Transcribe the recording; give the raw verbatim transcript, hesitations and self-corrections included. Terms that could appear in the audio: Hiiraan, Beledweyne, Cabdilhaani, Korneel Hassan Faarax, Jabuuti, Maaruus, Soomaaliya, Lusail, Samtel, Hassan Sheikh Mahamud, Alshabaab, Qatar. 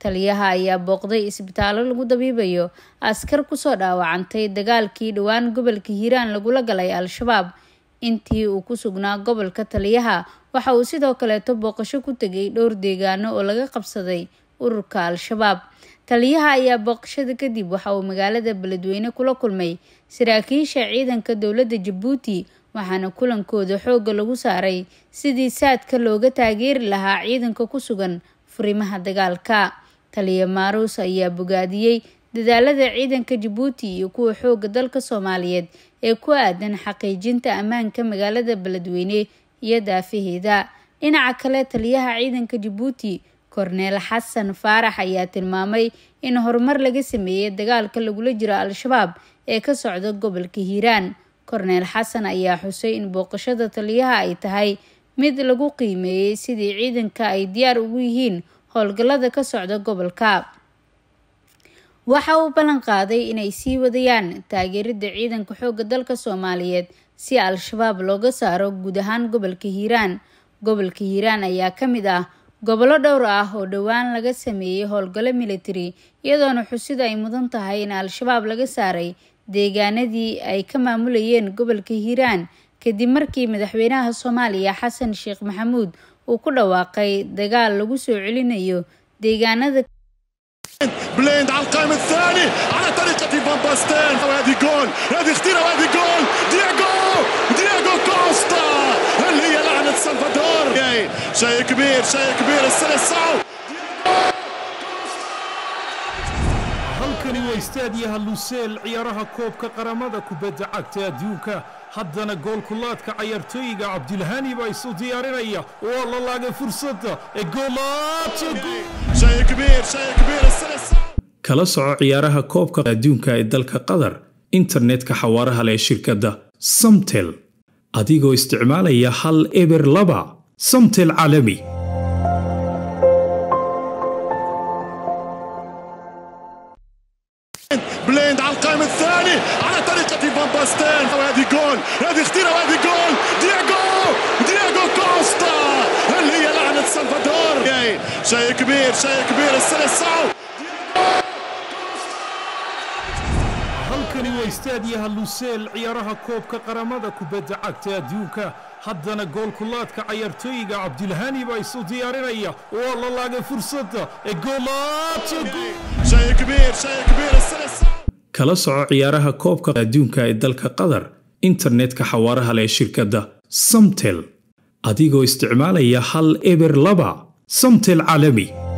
taliyaha ayaa booqday isbitaallo lagu dabiibayo askar ku soo dhaawacantay dagaalkii dhawaan gobolka Hiiraan lagula galay Alshabaab intii uu ku sugnaa gobolka. Taliyaha waxa uu sidoo kale booqasho ku tagay dhowr deegaano oo laga qabsaday ururka Alshabaab. taliyaha ayaa booqashada kadib waxa uu magaalada Beledweyne kula kulmay saraakiisha ciidanka dowladda Jabuuti, waxaana kulankooda xooga lagu saaray sidii saadka looga taageeri lahaa ciidanka ku sugan furimaha dagaalka. Taliya Maaruus ayaa bogaadiyay dadaalada ciidanka Jabuuti iyo kuwa xooga dalka Soomaaliyeed ee ku aadan xaqiijinta ammaanka magaalada Beledweyne iyo daafaheeda. Dhinaca kale, taliyaha ciidanka Jabuuti Korneel Hassan Faarax ayaa tilmaamay in horumar laga sameeyay dagaalka lagula jiro Al-Shabaab ee ka socda gobolka Hiiraan. Korneel Hassan ayaa xusay in booqashada taliyaha ay tahay mid lagu qiimeeyay sidii ciidanka ay diyaar ugu yihiin howlgallada ka socda gobolka. Waxa uu ballan qaaday inay sii wadayaan taageerada ciidanka xoogga dalka Soomaaliyeed si Al-Shabaab looga saaro guud ahaan gobolka Hiiraan. Gobolka Hiiraan ayaa ka mid ah gobolo dhowr ah oo dhawaan laga sameeyay howlgallo military, iyadoona xusida ay mudan tahay in Al-Shabaab laga saaray deegaanadii ay ka maamulayeen gobolka Hiiraan kadib markii madaxweynaha Soomaaliya Hassan Sheikh Mahamud uu ku dhawaaqay dagaal lagu soo celinayo deegaanada بليند على القائم الثاني على طريقه بامباستين. وهذه جول، هذه خطيره، وهذه جول دياغو دياغو كوستا. هل هي لعنه سلفادور؟ شيء كبير شيء كبير السلسال halkani waa istaadiyaha Lusail ciyaaraha koobka qaramada kubadda cagta adduunka. haddana goolkulaadka ciyaartooyga Cabdilhaani baa isu diyaarinaya oo la laagay fursadda ee goolaadkala soco ciyaaraha koobka adduunka ee dalka Qatar internetka xawaaraha leh shirkadda Samtel adigoo isticmaalaya hal eber laba Samtel caalami. بليند على القائم الثاني على طريقه بامباستين. وهذه جول، هذه خطيره، وهذه جول دياغو دياغو كوستا. هل هي لعنه سلفادور؟ شيء كبير شيء كبير السلسال halkani waa istaadiyaha Lusail ciyaaraha koobka qaramada kubadda cagta adduunka. haddana goolkulaadka ciyaartooyga Cabdilhaani baa isu diyaarinaya oo la laagay fursadda ee goolaadkala soco ciyaaraha koobka adduunka ee dalka Qatar internetka xawaaraha leh shirkadda Samtel adigoo isticmaalaya hal eber laba Samtel caalami.